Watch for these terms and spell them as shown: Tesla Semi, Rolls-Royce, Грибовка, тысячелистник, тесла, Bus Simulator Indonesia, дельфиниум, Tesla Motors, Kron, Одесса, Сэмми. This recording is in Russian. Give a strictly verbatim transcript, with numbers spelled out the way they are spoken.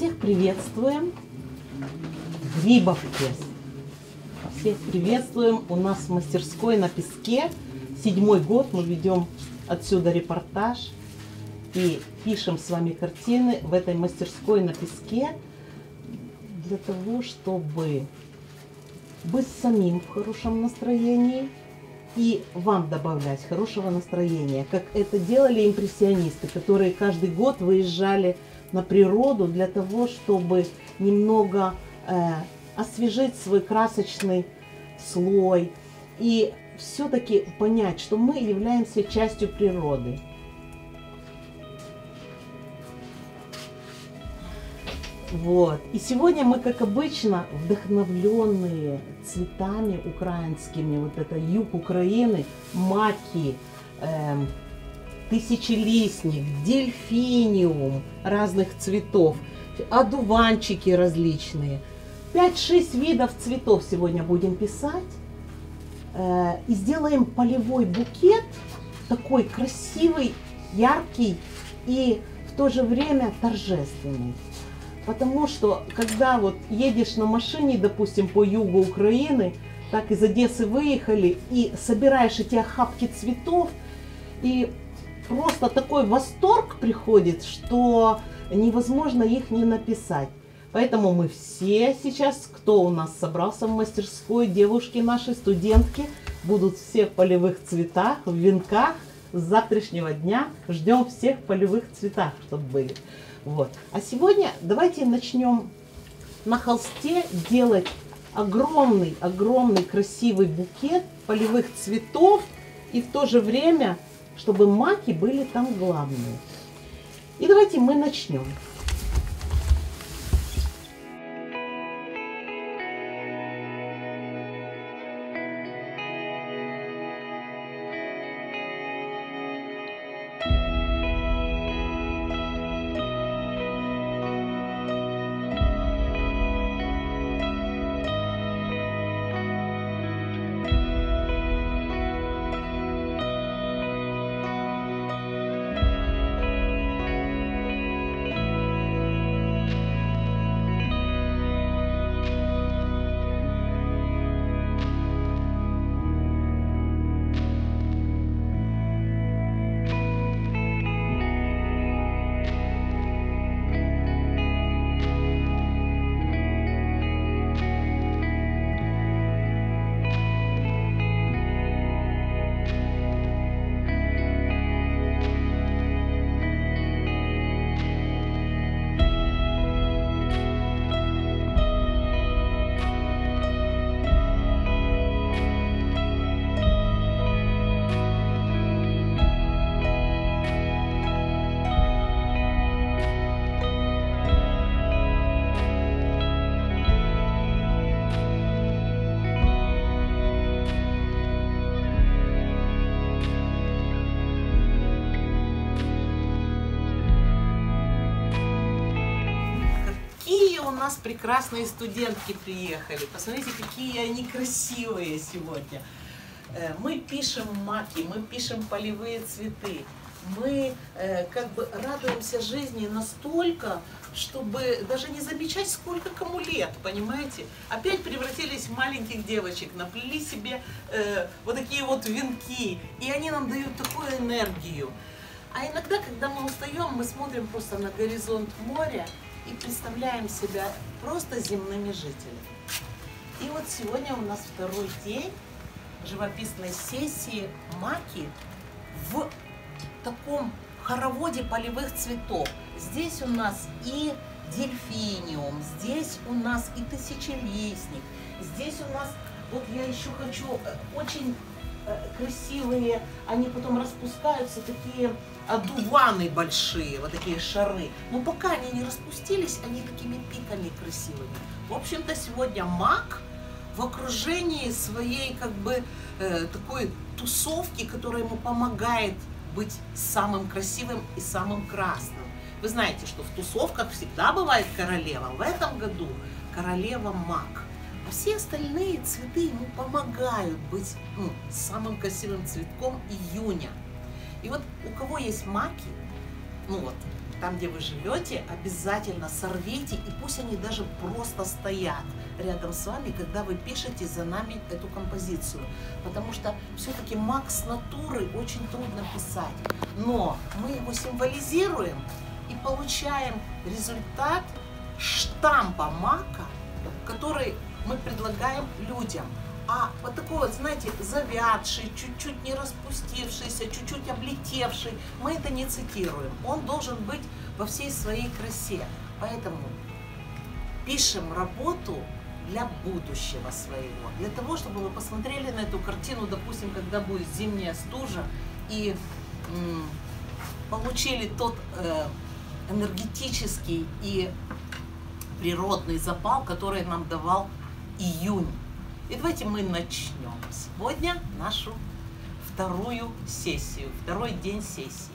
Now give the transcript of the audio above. Всех приветствуем в Грибовке. Всех приветствуем у нас в мастерской на песке. Седьмой год мы ведем отсюда репортаж и пишем с вами картины в этой мастерской на песке для того, чтобы быть самим в хорошем настроении и вам добавлять хорошего настроения, как это делали импрессионисты, которые каждый год выезжали на природу для того, чтобы немного э, освежить свой красочный слой и все-таки понять, что мы являемся частью природы. Вот. И сегодня мы, как обычно, вдохновленные цветами украинскими, вот это юг Украины, маки, э, тысячелистник, дельфиниум разных цветов, одуванчики различные. пять-шесть видов цветов сегодня будем писать. Э, и сделаем полевой букет, такой красивый, яркий и в то же время торжественный. Потому что, когда вот едешь на машине, допустим, по югу Украины, так из Одессы выехали, и собираешь эти охапки цветов, и просто такой восторг приходит, что невозможно их не написать. Поэтому мы все сейчас, кто у нас собрался в мастерской, девушки наши, студентки, будут все в полевых цветах, в венках. С завтрашнего дня ждем всех в полевых цветах, чтобы были. Вот. А сегодня давайте начнем на холсте делать огромный-огромный красивый букет полевых цветов. И в то же время, чтобы маки были там главные. И давайте мы начнем. У нас прекрасные студентки приехали. Посмотрите, какие они красивые сегодня. Мы пишем маки, мы пишем полевые цветы. Мы как бы радуемся жизни настолько, чтобы даже не замечать, сколько кому лет, понимаете? Опять превратились в маленьких девочек, наплели себе вот такие вот венки. И они нам дают такую энергию. А иногда, когда мы устаем, мы смотрим просто на горизонт моря и представляем себя просто земными жителями. И вот сегодня у нас второй день живописной сессии маки в таком хороводе полевых цветов. Здесь у нас и дельфиниум, здесь у нас и тысячелистник, здесь у нас, вот я еще хочу, очень красивые, они потом распускаются, такие одуваны большие, вот такие шары. Но пока они не распустились, они такими пиками красивыми. В общем-то, сегодня мак в окружении своей как бы э, такой тусовки, которая ему помогает быть самым красивым и самым красным. Вы знаете, что в тусовках всегда бывает королева. В этом году королева мак. А все остальные цветы ему помогают быть ну, самым красивым цветком июня. И вот у кого есть маки, ну вот, там, где вы живете, обязательно сорвите, и пусть они даже просто стоят рядом с вами, когда вы пишете за нами эту композицию. Потому что все-таки маг с натуры очень трудно писать. Но мы его символизируем и получаем результат штампа мака, который мы предлагаем людям. А вот такой вот, знаете, завядший, чуть-чуть не распустившийся, чуть-чуть облетевший, мы это не цитируем. Он должен быть во всей своей красе. Поэтому пишем работу для будущего своего. Для того, чтобы вы посмотрели на эту картину, допустим, когда будет зимняя стужа, и м, получили тот э, энергетический и природный запал, который нам давал июнь. И давайте мы начнем сегодня нашу вторую сессию, второй день сессии.